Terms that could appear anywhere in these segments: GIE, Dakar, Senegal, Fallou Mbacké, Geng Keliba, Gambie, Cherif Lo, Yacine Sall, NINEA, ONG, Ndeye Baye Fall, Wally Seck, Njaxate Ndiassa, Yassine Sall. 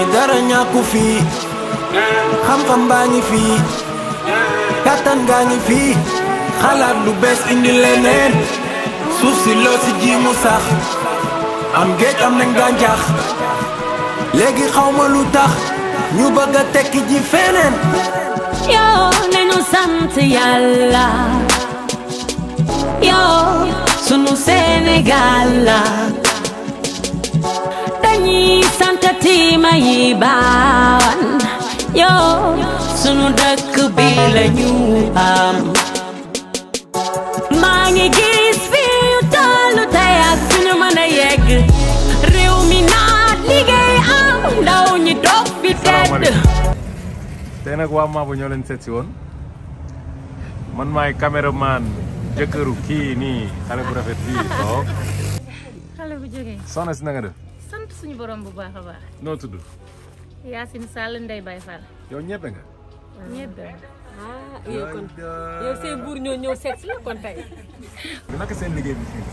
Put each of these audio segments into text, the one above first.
ni dara ñaku fi xam-xam baangi fi katan gaangi fi xalaat lu bes indi leneen suuf si loo si ji mu sax am géej am nañ gàncax léegi xawma lu tax ñu bëgg a tekki ji feneen yow nañu sant yàlla yow sunu Sénégal la dañuy sant tiima yi baawan yow sunu dëkk bi la ñu am maa ngi gis fi ñu tollu tey ak fi ñu mën a yegg réew mi naat liggéey am ndaw ñi doog fi tedd tey nag waa Mabo ñoo leen seet si woon man maay caméraman jëkkëru kii nii xale bu rafet bii toog xale bu jógee soxna si na nga def sant suñu borom bu baax a baax noo tudd Yacine Sall Ndeye Baye Fall yow ñebe nga ñebe yow kon yow say buur ñoo ñëw seet si kon tey naka seen liggéey bi fii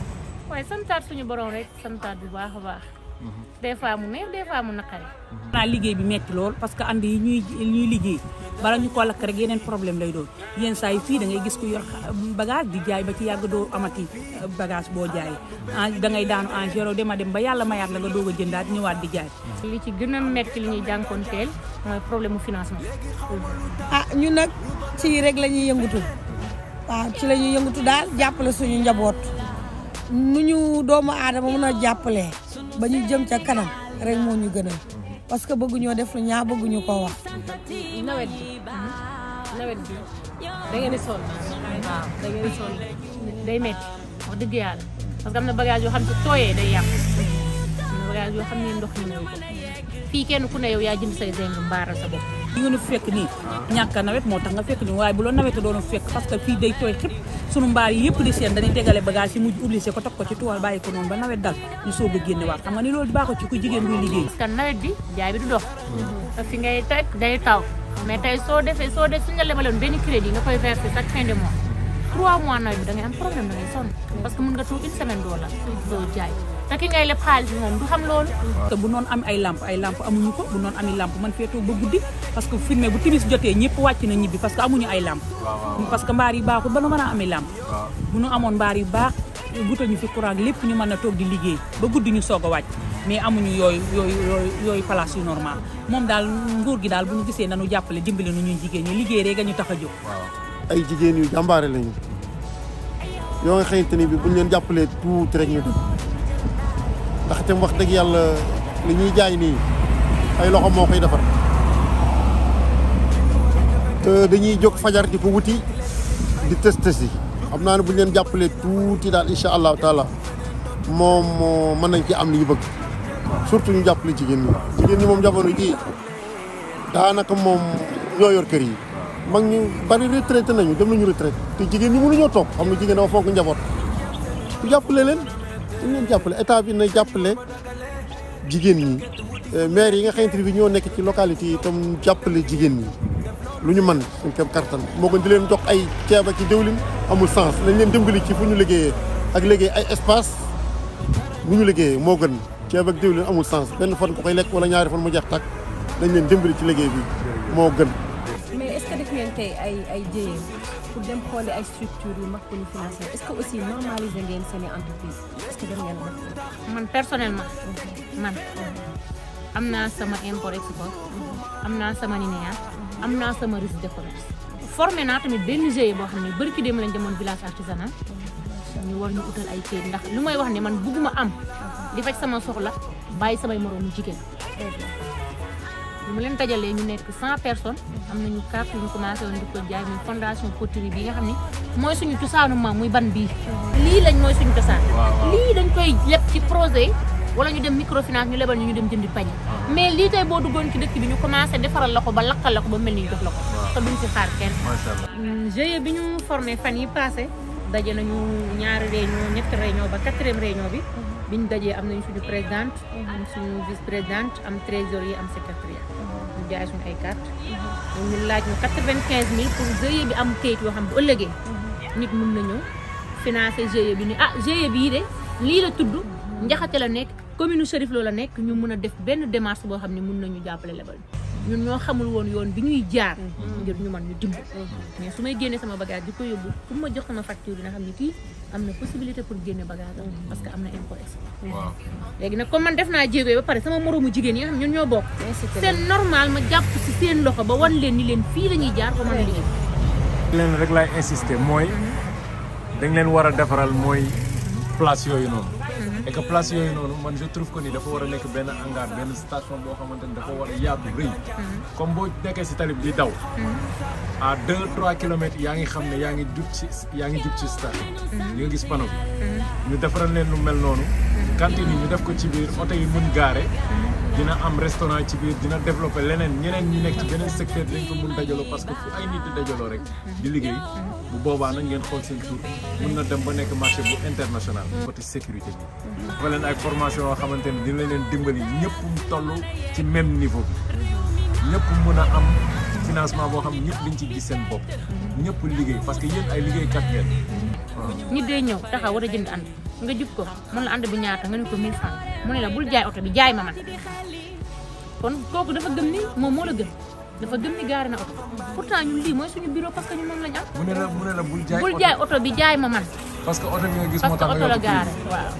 waaye santaat suñu borom rek santaat bu baax a baax des fois mu neex des fois mu naqari naa liggéey bi metti lool parce que ànd yi ñuy liggéey bala ñu ko lakk rek yeneen problème lay doon yenn saa yi fii da ngay gis ku yor bagage di jaay ba ci yàgg doo amati bagage boo jaayee da ngay daanu en géro dema dem ba yàlla mayaat la nga doog a jëndaat ñëwaat di jaay li ci gën a metti li ñuy jànkoonteel mooy problème financement ah ñu nag ci rek la ñuy yëngatu waaw ci la ñuy yëngatu daal jàppale suñu njaboot nu ñu doomu aadama mën a jàppale ba ñu jëm ca kanam rek moo ñu gënal parce que bëgguñoo def lu ñaa bëgguñu ko wax nawet bi da ngeen di sonn waaw da ngeen di sonn day metti wax dëgg yàlla parce que am na bagage yoo xam ne tooyee day yàq am na bagage yoo xam ne ndox mi ñëw ko fii kenn ku ne yow yaa jënd say zeng mbaaral sa bopp li nga ñu fekk nii ñàkk nawet moo tax nga fekk ñu waaye bu loo nawet doon fekk parce que fii day tooy xëpp sunu mbaar yi yëpp di seen dañuy tegale bagage yi mujj obligé ko tog ko ci tool bàyyi ko noonu ba nawet dal ñu soog a génne waat xam nga ni loolu baaxul ci ku jigéen buy liggéey parce que nawet bi jaay bi du dox fi ngay teg day taw mais tey soo defee su ñu la lebaloon benn crédit nga koy verser chaque fin de mois 3 mois nawet bi da ngay am problème da ngay sonn parce que mën nga toog une semaine doo la doo jaay te ki ngay leb xaalis bi moom du xam loolu te bu noonu am ay lampe amuñu ko bu noonu amee lampe man fee toog ba guddi parce que filmé bu timis jotee ñëpp wàcc na ñibbi parce que amuñu ay lampe parce que mbaar yi baaxul ba nu mën a amee lampe bu nu amoon mbaar yu baax gutal ñu fi courant lépp ñu mën a toog di liggéey ba guddi ñu soog a wàcc mais amuñu yooyu place yu normal moom daal nguur gi daal bu ñu gisee nañu jàppale dimbali nu ñuy jigéen ñi liggéey rek ñu tax a jóg ay jigéen yu jàmbaare lañu yoo nga xëyante ni bi bu ñu leen jàppalee tuuti rek ñu ndax itam wax dëgg yàlla li ñuy jaay nii ay loxo moo koy defar te dañuy jóg fajar di ko wuti di tës yi xam naa ne bu ñu leen jàppalee tuuti daal incha allahu taala moom mën nañ ci am li ñu bëgg surtout ñu jàppale jigéen ñi. jigéen ñi moom jamono jii daanaka moom ñoo yor kër yi mag ñu bari retraité nañu dem nañu retraité te jigéen ñi mënuñoo toog xam nga jigéen dafa foog njaboot ku jàppale leen. ñu leen jàppale état bi na jàppale jigéen ñi maire yi nga xamante bi ñoo nekk ci localité yi tam jàppale jigéen ñi lu ñu mën suñ kéem kartan moo gën di leen jox ay ceeba ci diwlin amul sens nañ leen dimbali ci fu ñu liggéeyee ak liggéey ay espace bu ñu liggéeyee moo gën ceeba ak diwlin amul sens benn fan ko koy lekk wala ñaari fan mu jeex tàkk nañ leen dimbali ci liggéey bi moo gën. mais est-ce que def ngeen tey ay jéye pour dem xooli ay structures yu mag pour ñu financer est-ce que aussi normaliser ngeen seen entreprise est-ce que dem ngeen man personnellement man am naa sama import export am naa sama NINEA am naa sama risque de commerce formé naa tamit benn GIE boo xam ne bari ki dem lañ demoon village artisanal ñu war ñu utal ay kayit ndax lu may wax ne man bugguma am di faj sama soxla bàyyi samay moroomu jigéen mu leen tajalee ñu nekk 100 personnes am nañu carte yu ñu commencé woon di ko jaay muy fondation poterie bi nga xam ne mooy suñu cosaanu maam muy ban bii lii lañ mooy suñu cosaan lii dañ koy leb ci projet wala ñu dem microfinance ñu lebal ñu dem jëndi pañe mais lii tey boo duggoon ci dëkk bi ñu commencé defaral la ko ba lakkal la ko ba mel ni ñu jox la ko te duñ ci xaar kenn GIE bi ñu formé fan yi passé daje nañu ñaari réunion ñetti réunion ba 4e réunion bi biñ dajee am nañu suñu présidente am suñu vice présidente am trésorier am secrétariat ñu jaay suñu ay carte ñu laaj ñu 95000 pour GIE bi am kayit yoo xam bu ëllëgee nit mën na ñëw financer GIE bi ni ah GIE bii de lii la tudd njaxate la nekk commune Cherif Lo la nekk ñu mën a def benn démarche boo xam ne mën nañu jàppale lebal ñun ñoo xamul woon yoon bi ñuy jaar ngir ñu man ñu dimbal mais su may génne sama bagage di ko yóbbu pour ma jox sama facture dina xam ne kii am na possibilité pour génne bagage parce que am na import export léegi nag comme man def naa jéego ba pare sama moromu jigéen yi nga xam ñun ñoo bokk c'est normal ma jàpp ci seen loxo ba wan leen ni leen fii lañuy jaar ba man liggéey leen rek laay insister mooy dañ leen war a defaral mooy place yooyu noonu et que place yooyu noonu man je trouve que ni dafa war a nekk benn hangar benn station boo xamante ni dafa war a yaatu rëy comme boo nekkee si talib di daw à 2-3 kilomètres yaa ngi xam ne yaa ngi jub ci station li nga gis panneau bi ñu defaral leen lu mel noonu cantine yi ñu def ko ci biir oto yi mën gaare dina am restaurant ci biir dina développer leneen ñeneen ñi nekk ci beneen secteur dañ ko mën dajaloo parce que fu ay nit di dajaloo rek di liggéey bu boobaa nag ngeen xool seen tour mën na dem ba nekk marché bu international côté sécurité bi dafa leen ay formation yoo xamante ni dina leen dimbali ñëpp mu toll ci même niveau bi ñëpp mën a am financement boo xam ne ñëpp dañ ci gis seen bopp ñëpp liggéey parce que yéen ay liggéeykat ngeen ñi dee ñëw taxaw war a jënd ànd nga jub ko mën la ànd bi ñaata nga ne ko 1000 francs mu ne la bul jaay oto bi jaay ma man kon kooku dafa gëm ni moom moo la gëm dafa gëm ni gaari na oto pourtant ñun lii mooy suñu bureau parce que ñun moom lañ am mu ne la bul jaay oto bi jaay ma man parce que oto bi nga gis moo tax oto la gaari waaw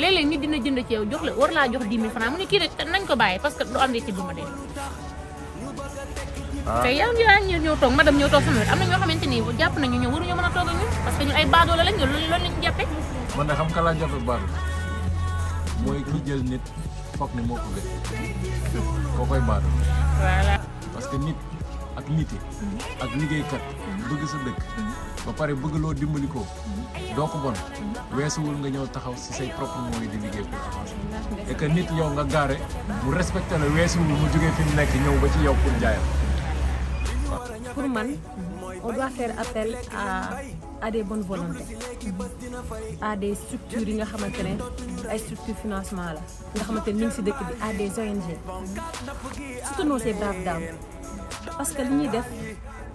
léeg-léeg nit dina jënd ci yow jox la war laa jox 10 000 francs mu ne kii de nañ ko bàyyi parce que du am ci duma dee te yaa ngi ñaan ñëw toog madame ñëw toog sama wet am na ñoo xamante ni jàpp nañu ñëw waruñu mën a toog ak ñun parce que ñun ay baadoola lañ loolu lañ jàppe man na xam ka laa jàppe baadu mooy ki jël nit foog ni moo ko gën koo koy baadu voilà parce que nit ak niti ak liggéeykat bëgg sa dëkk ba pare bëgg loo dimbali ko doo ko bon weesuwul nga ñëw taxaw si say propre mooy di liggéey pour avancer et que nit yow nga gaare mu respecté la weesuwul mu jógee fi mu nekk ñëw ba ci yow pour jaayam pour man on doit faire appel à des bonnes volontés à des structures yi nga xamantene ay structures financement la nga xamantene ñu ci dëkk bi à des ONG soutenons ces braves dames parce que li ñuy def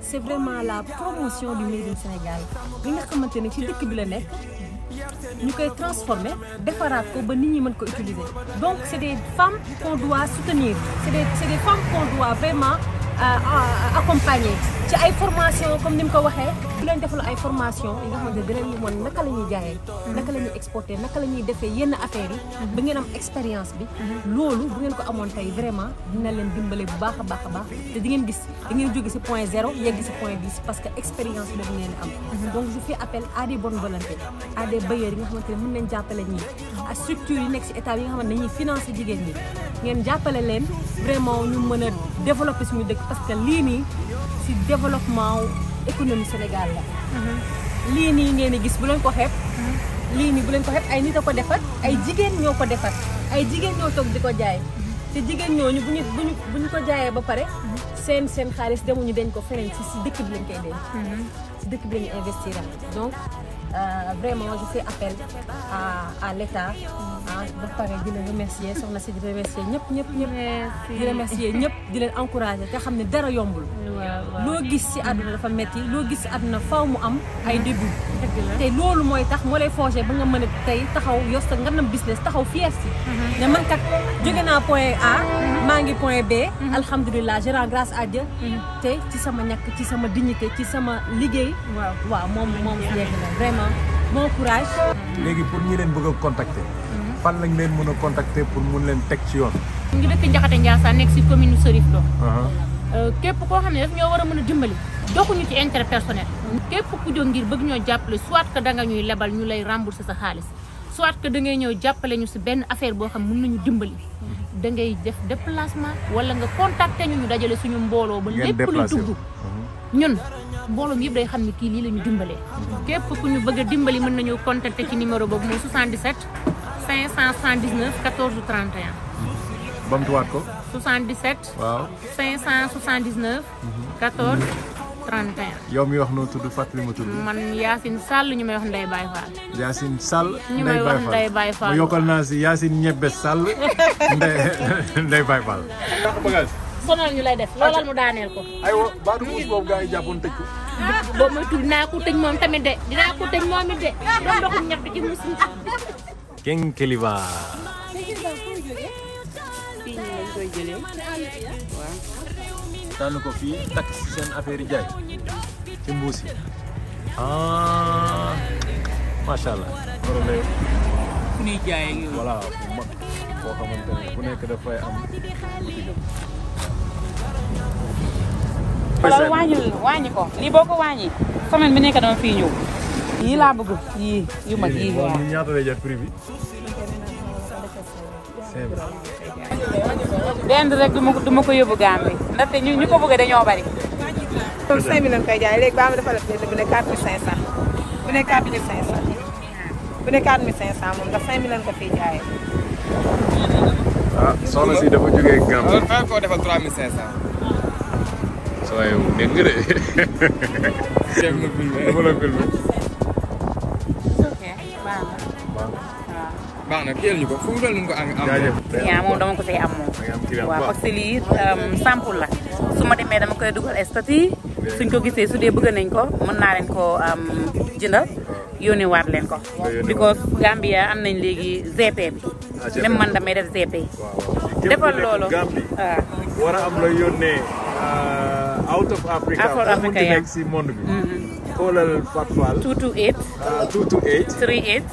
c'est vraiment la promotion du made in Sénégal bi nga xamantene ci dëkk bi la nekk ñu koy transformer defaraat ko ba nit ñi mën ko utiliser donc c'est des femmes qu'on doit soutenir c'est des femmes qu'on doit vraiment accompagner ci ay formation comme nim ko waxé bu len defal ay formation yi nga xamné dina ñu mon naka lañuy jaayé naka lañuy exporter naka lañuy défé yenn affaire yi ba ngeen am expérience bi lolu bu ngeen ko amone tay vraiment dina len dimbalé bu baaxa baaxa baax té di ngeen gis di ngeen jogé ci point 0 yegg ci point 10 parce que expérience bi ngeen am donc je fais appel à des bonnes volontés à des bailleurs yi nga xamné mën nañ jappalé ñi à structure yi nek ci état yi nga xamné ñi financer jigéen ñi ngeen jappalé len vraiment ñu mëna développer suñu dëkk parce que li ni ci développement économie Sénégal la li ni ngeen gis bu len ko xép li ni bu len ko xép ay nit a ko défat ay jigéen ñoo ko défat ay jigéen ñoo tok diko jaay té jigéen ñooñu buñu ko jaayé ba paré seen xaaliss demuñu dañ ko féré ci dëkk bi lañ koy déñ ci dëkk bi lañ investir donc vraiment je fais appel à l'état ba paré di leen remercier soxna ci di remercier ñëpp di remercier ñëpp di leen encourager té xamné dara yombul lo gis ci aduna dafa metti lo gis aduna faaw mu am ay début té lolu moy tax mo lay forger ba nga mëna tay taxaw yost nga nam business taxaw fierté né man kat jogé na point A ma ngi point B alhamdoulillah je rends grâce à Dieu té ci sama ñak ci sama dignité ci sama liggéey waaw mom yéx na vraiment bon courage légui pour ñi leen bëgg contacter fan lañ leen mëna contacter pour mën leen tek ci yoon ngi dëkk Njaxate Ndiassa nek ci commune Cherif Lo képp ko xamné daf ñoo wara mëna dimbali doxuñu ci intérêt personnel képp ku jox ngir bëgg ñoo jappalé soit que da nga ñuy lébal ñu lay rembourser sa xaaliss soit que da ngay ñëw jappalé ñu ci benn affaire bo xam mëna ñu dimbali da ngay def déplacement wala nga contacter ñu dajalé suñu mbolo ba lépp lu dugg ñun mbolom yeb day xamni ki li lañu dimbalé képp ku ñu bëgg dimbali mën nañu contacter ci numéro bobu mo 77 579 14 31 bamtuwat ko 77 waaw 579 14 31 yow mi wax no tuddu fatali ma tuddu man Yassine Sall ñu may wax Ndey Baye Fall Yassine Sall Ndey Baye Fall mo yokal na ci Yassine Ñebbe Sall Ndey Baye Fall sonal ñu lay def lolal mu daanel ko ay wo ba du mus bobu gaay jappon tej ko bo moy tudna ko tej mom tamit de dina ko tej momit de do ndoxum ñax ci musu Geng Keliba. Dalu ko fii takk ci seen affaire yi jaay ci mbuus yi. Masha Allah. Fu ñuy jaay ak yooyu. Voilà bu mag boo xamante ne bu nekk dafay am. Loolu wàññi ko lii boo ko wàññi semaine bi nekk dama fii ñëw. Yii laa bëgg yii yu mag yii. Ñaata lay jar prix bi? Benn rek duma ko yóbbu Gambie ndaxte ñu ko bëgg dañoo bari. 5000 lañ koy jaay léegi ba ma defal la bu ne 4500 bu ne 4500 bu ne 4500 moom ndax 5000 lañ ko fiy jaayee. Ah soxna si dafa jógee Gambie. Loolu fay koo defal 3500. Soo yow dégg nga de. Dem na filmé dama la filmé. Ok baax na. Baax na kiyal ñu ko fu mu dal ñu ko am. Yaa moom dama ko fay am moom. Waaw parce que lii sample la. Su ma demee dama koy dugal statut suñ ko gisee su dee bëgg nañ ko mën naa leen ko jëndal yónnee waat leen ko. Because Gambia am nañ léegi GP bi. Même man damay def GP. Defal loolu. War a am la yónnee out of Africa. Out of Africa yaa nekk si monde bi. Kolal Fatfal 228 38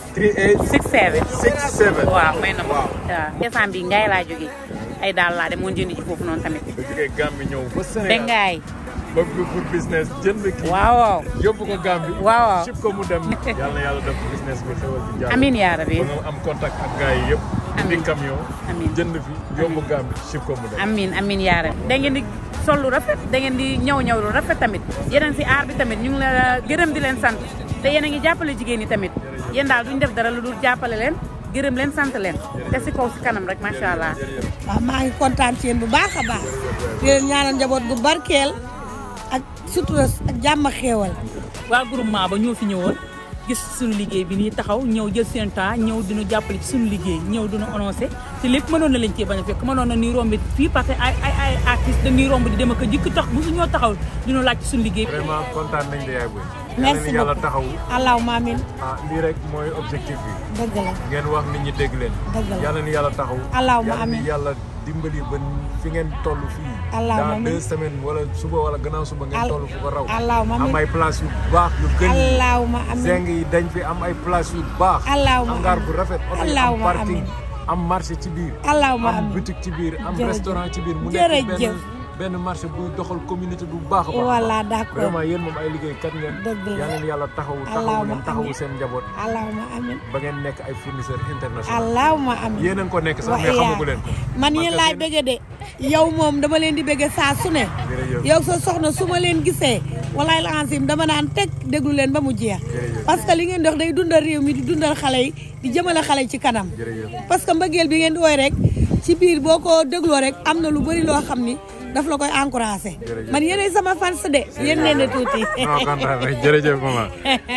68 67 waaw may na ma décembre bi Ngaye laa jógee ay daal laa demoon jënd ji foofu noonu tamit ba jógee Gambie ñëw ba Sénégal Ngaye ba pour business jënd kii waaw yóbbu ko Gambie waaw ship ko mu dem yàlla yàlla def business bi xewal ci jàmm amiin yaa rabbi am contact ak gars yi yëpp indi camion jënd fi yóbbu Gambie ship ko mu dem amiin amiin yaa rabbi da ngeen di sol lu rafet da ngeen di ñëw lu rafet tamit yeneen ci aar bi tamit ñu ngi la gërëm di leen sant te yéen a ngi jàppale jigéen ñi tamit yéen daal duñ def dara lu dul jàppale leen gërëm leen sant leen te ci kaw ci kanam rek masha Allah. Waaw maa ngi kontaan ci yéen bu baax a baax di leen ñaanal njaboot gu barkeel ak sutura ak jàmm xéewal. Waa groupement ba ñoo fi ñëwoon gis suñu liggéey bi nii taxaw ñëw jël seen temps ñëw dina jàppale ci suñu liggéey ñëw dina annoncé te lépp mënoon na leen cee bañ a fekk mënoon na ni romb fii parce que ay artistes dañuy romb di dem ak jikk tax bu ñoo taxaw dina laaj ci suñu liggéey. Vraiment kontaan nañ de yaay booy. Merci beaucoup yàlla taxaw. Allahumma amin. Ah lii rek mooy objectif bi. Dëgg la ngeen wax nit ñi dégg leen. Dëgg la yàlla ni yàlla taxaw. Allahumma amin yàlla dimbali ba fi ngeen toll fii. Allahumma amin dans 2 semaines wala suba wala gannaaw suba ngeen toll fu ko raw. Allahumma amin am ay place yu baax yu gën. Allahumma amin zeng yi dañ fi am ay place yu baax. Allahumma amin hangar bu rafet. Allahumma amin am marché ci biir. Allahumma amin am boutique ci biir am restaurant ci biir mu nekk benn. benn marché bu doxal communauté bu baax a baax. Voilà d'accord vraiment yéen moom ay liggéeykat ngeen. dëgg la yal na yàlla taxawu seen njaboot. Allahumma amin ba ngeen nekk ay fournisseur international. Allahumma amin yéen a ngi ko nekk sax mais xamagu leen. man yéen laay bëgg de yow moom dama leen di bëgg saa su ne. yow sa soxna su ma leen gisee. walaay lancim dama naan teg déglu leen ba mu jeex. parce que li ngeen dox day dundal réew mi di dundal xale yi di jëmale xale ci kanam. parce que mbëggeel bi ngeen di woy rek ci biir boo ko dégloo rek am na lu bari loo xam ni daf la koy encouragé man yéenay sama fans de yéen nee na tuuti. non kontaan rek jërëjëf maman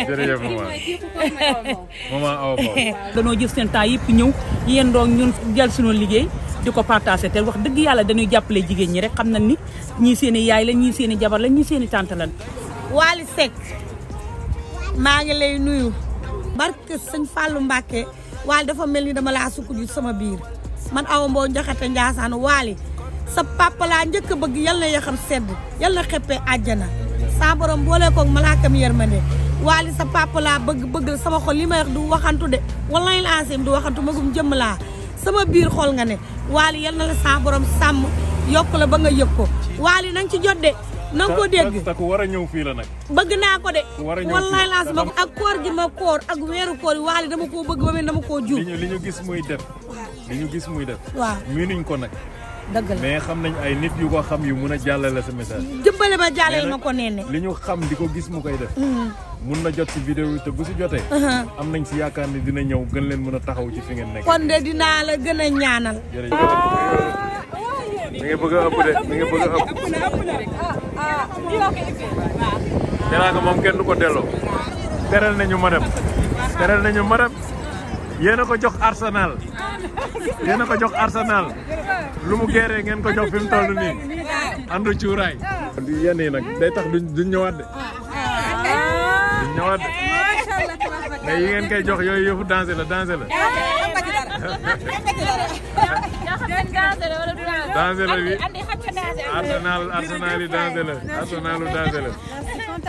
jërëjëf maman. maman awa Paw. danoo jël seen temps yëpp ñëw yéen doog ñun jël sunu liggéey di ko partagé te wax dëgg yàlla dañuy jàppale jigéen ñi rek xam na ni ñii seen i yaay la ñii seen i jabar la ñii seen i tante lan. Wally Seck maa ngi lay nuyu. barke sëñ Fallou Mbacké Wally dafa mel ni dama laa sukkandiku sama biir man awa Mbow Njaxate Njaasaan Wally. sa papa laa njëkk a bëgg yal na yaxam sedd yal na xeppee àjjana saa borom boole koog malaakam yërmande Wally sa papa laa bëgg sama xol li may wax du waxantu de wallaay la asim du waxantu magum jëmm laa sama biir xol nga ne Wally yal na la saa borom sàmm yokk la ba nga yëg ko Wally nang ci jot de nang ko dégg ta ko war a ñëw fii la nag bëgg naa ko de wallaay la asim ak koor gi ma koor ak weeru koor yi Wally dama koo bëgg ba mel dama koo juum li ñu gis muy def li ñu gis muy def waaw mënuñ ko nag dëgg la mais xam nañ ay nit yu ko xam yu mun a jàllale sa message. jëmbale ba jàllale ma ko nene. li ñu xam di ko gis mu koy def. mun na jot si vidéo yi te bu si jotee. am nañ si yaakaar ne dina ñëw gën leen mën a taxaw ci fi ngeen nekk. kon de dinaa la gën a ñaanal. jërëjëf mi ngi bëgg a ëpp de mi ngi bëgg a ëpp. dinaa ko moom kenn du ko delloo. teral nañu madam. teral nañu madam. yéen a ko jox Arsenal. yéen a ko jox Arsenal. lu mu géré ngeen ko jox fi mu toll nii andu cuuraay. yéen yi nag day tax duñ ñëwaat de. duñ ñëwaat de. mais yi ngeen koy jox yooyu yëfu danger la danger la.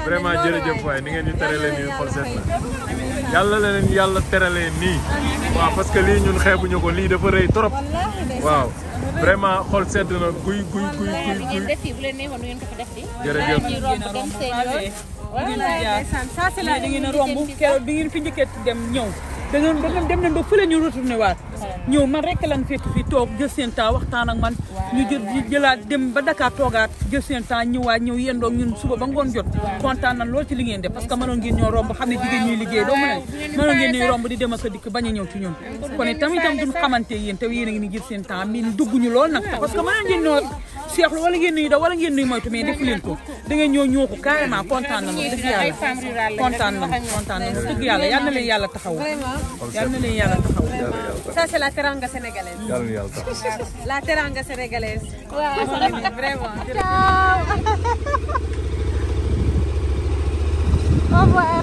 vraiment jërëjëf waay ni ngeen ñu terale nii xol set na yàlla la leen yàlla terale nii waaw parce que lii ñun xeebuñu ko lii dafa rëy trop waaw vraiment xol sedd na guy wala san sa c'est la da ngeen romb kéro bi ngeen fi njëkkee dem ñëw da ngeen dem nañ ba fële ñu retourné waat ñëw man rek lan fekk fi toog jël seen temps waxtaan ak man ñu jëlaat dem ba Dakar toogaat jël seen temps ñëwaat ñëw yendoo ñun suba ba ngoon jot kontaan nañ lool ci li ngeen def parce que mënoon ngeen ñoo romb xam ne jigéen ñuy liggéey doo mëna mënoon ngeen ñuy romb di dem ak dikk baña ñëw ci ñun kon itam duñ xamante yeen taw yeen a ngi jël seen temps min dugguñu lool nak parce que mënoon ngeen ñoo cheikh wala ngeen ñuy da wala ngeen ñuy moytu mais def leen ko da ngeen ñoo ñoko carrément kontaan nañ def yalla kontaan nañ def yalla yalla leen yalla taxaw yalla leen yalla taxaw ça c'est la teranga sénégalaise yalla yalla taxaw la teranga sénégalaise waaw vraiment ciao au revoir